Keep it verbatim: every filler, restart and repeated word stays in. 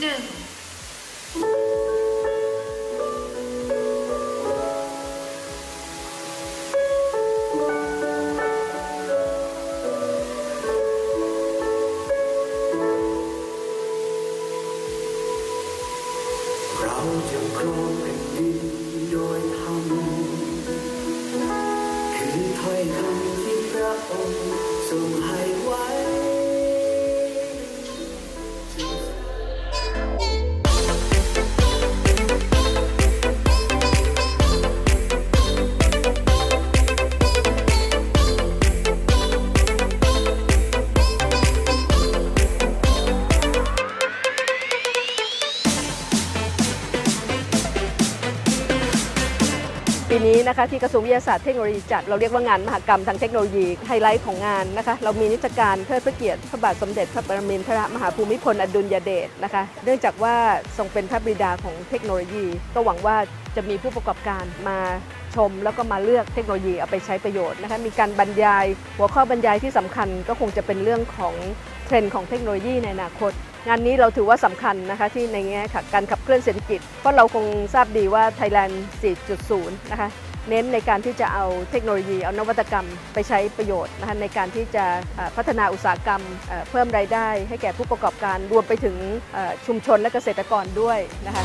หนึ่งปีนี้นะคะที่กระทรวงวิทยาศาสตร์เทคโนโลยีจัดเราเรียกว่างานมหกรรมทางเทคโนโลยีไฮไลท์ของงานนะคะเรามีนิทรรศการเทิดพระเกียรติพระบาทสมเด็จพระปรมินทรมหาภูมิพลอดุลยเดชนะคะเนื่องจากว่าทรงเป็นพระบิดาของเทคโนโลยีก็หวังว่าจะมีผู้ประกอบการมาชมแล้วก็มาเลือกเทคโนโลยีเอาไปใช้ประโยชน์นะคะมีการบรรยายหัวข้อบรรยายที่สำคัญก็คงจะเป็นเรื่องของเทรนด์ของเทคโนโลยีในอนาคตงานนี้เราถือว่าสำคัญนะคะที่ในแง่การขับเคลื่อนเศรษฐกิจเพราะเราคงทราบดีว่า ไทยแลนด์ สี่จุดศูนย์ นะคะเน้นในการที่จะเอาเทคโนโลยีเอานวัตกรรมไปใช้ประโยชน์นะคะในการที่จะพัฒนาอุตสาหกรรมเพิ่มรายได้ให้แก่ผู้ประกอบการรวมไปถึงชุมชนและเกษตรกรด้วยนะคะ